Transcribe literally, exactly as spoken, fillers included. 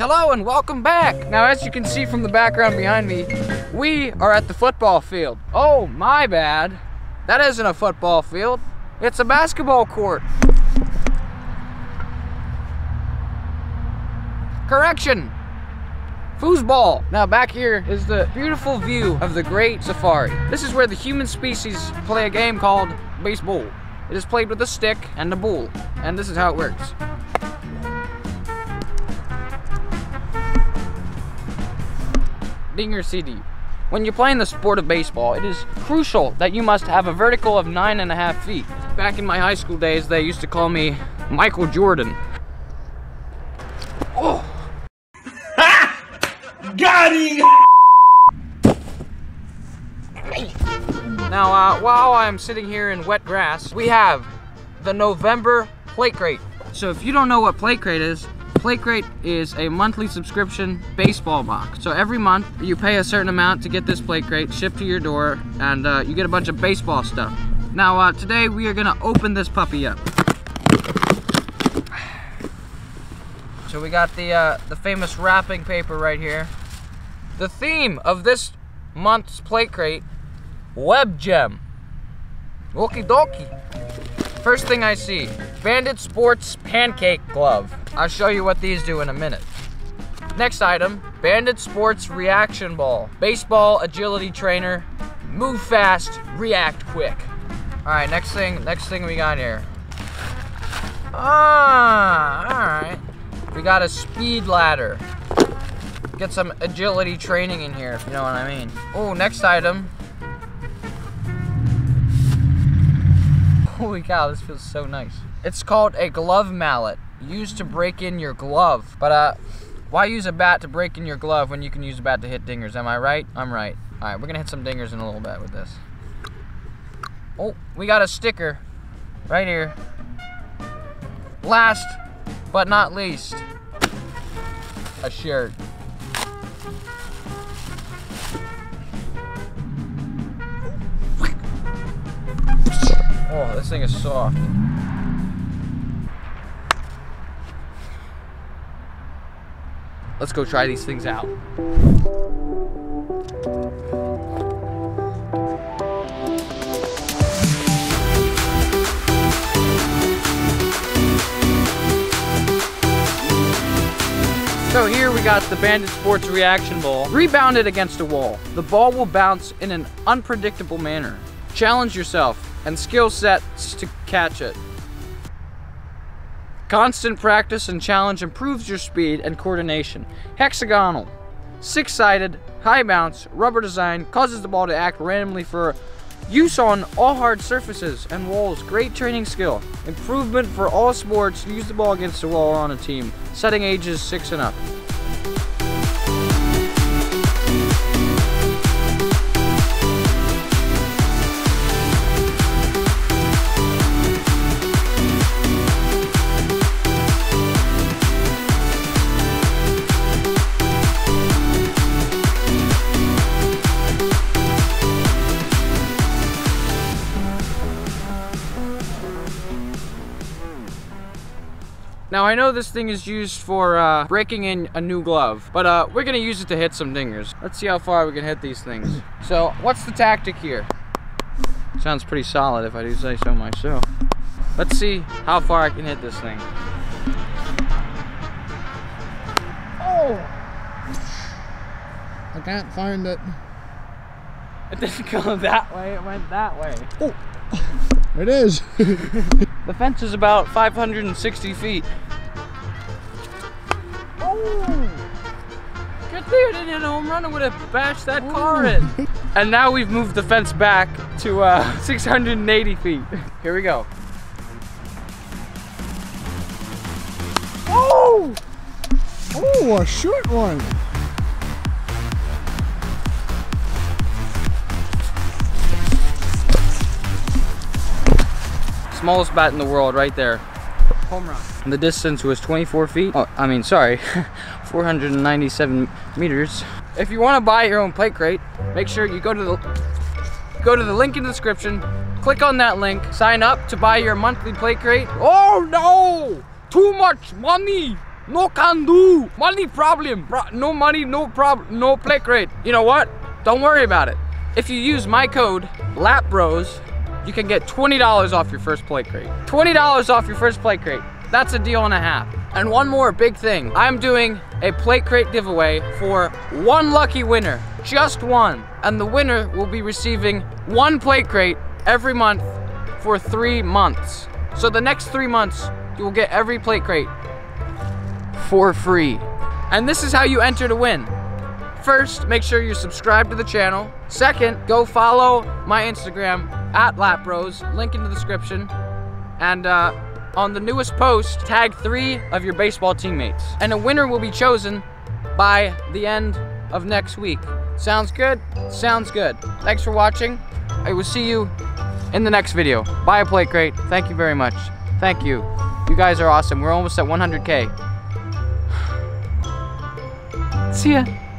Hello and welcome back. Now, as you can see from the background behind me, we are at the football field. Oh, my bad. That isn't a football field. It's a basketball court. Correction. Foosball. Now back here is the beautiful view of the Great Safari. This is where the human species play a game called baseball. It is played with a stick and a ball, and this is how it works. Dinger C D. When you're playing the sport of baseball, it is crucial that you must have a vertical of nine and a half feet. Back in my high school days, they used to call me Michael Jordan. Oh. Got him! Now, uh, while I'm sitting here in wet grass, we have the November PlateCrate. So if you don't know what PlateCrate is, PlateCrate is a monthly subscription baseball box. So every month, you pay a certain amount to get this PlateCrate shipped to your door, and uh, you get a bunch of baseball stuff. Now, uh, today we are gonna open this puppy up. So we got the, uh, the famous wrapping paper right here. The theme of this month's PlateCrate, Web Gem. Okie dokie. First thing I see, Bandit Sports Pancake Glove. I'll show you what these do in a minute. Next item, Bandit Sports Reaction Ball. Baseball Agility Trainer. Move fast, react quick. All right, next thing, next thing we got here. Ah, all right. We got a speed ladder. Get some agility training in here, if you know what I mean. Oh, next item. Holy cow, this feels so nice. It's called a glove mallet, used to break in your glove. But uh, why use a bat to break in your glove when you can use a bat to hit dingers? Am I right? I'm right. All right, we're gonna hit some dingers in a little bit with this. Oh, we got a sticker right here. Last but not least, a shirt. Oh, this thing is soft. Let's go try these things out. So here we got the Bandit Sports Reaction Ball. Rebound it against a wall. The ball will bounce in an unpredictable manner. Challenge yourself and skill sets to catch it. Constant practice and challenge improves your speed and coordination. Hexagonal, six-sided, high bounce, rubber design, causes the ball to act randomly for use on all hard surfaces and walls. Great training skill. Improvement for all sports. Use the ball against the wall on a team. Setting ages six and up. Now, I know this thing is used for uh, breaking in a new glove, but uh, we're gonna use it to hit some dingers. Let's see how far we can hit these things. So, what's the tactic here? Sounds pretty solid, if I do say so myself. Let's see how far I can hit this thing. Oh! I can't find it. It didn't go that way, it went that way. Oh! It is. The fence is about five hundred sixty feet. Oh! Good thing I didn't hit a home run. I would have bashed that Ooh. car in. And now we've moved the fence back to uh, six hundred eighty feet. Here we go. Oh! Oh, a short one. Smallest bat in the world right there. Home run. And the distance was twenty-four feet. Oh, I mean, sorry, four hundred ninety-seven meters. If you want to buy your own PlateCrate, make sure you go to the go to the link in the description, click on that link, sign up to buy your monthly PlateCrate. Oh no! Too much money! No can do. Money problem. Bro, no money, no problem. No PlateCrate. You know what? Don't worry about it. If you use my code, Lapp Bros, you can get twenty dollars off your first PlateCrate. twenty dollars off your first PlateCrate. That's a deal and a half. And one more big thing. I'm doing a PlateCrate giveaway for one lucky winner. Just one. And the winner will be receiving one PlateCrate every month for three months. So the next three months, you will get every PlateCrate for free. And this is how you enter to win. First, make sure you subscribe to the channel. Second, go follow my Instagram, at Lapp Bros, link in the description. And uh, on the newest post, tag three of your baseball teammates. And a winner will be chosen by the end of next week. Sounds good? Sounds good. Thanks for watching. I will see you in the next video. Buy a PlateCrate. Thank you very much. Thank you. You guys are awesome. We're almost at one hundred K. See ya.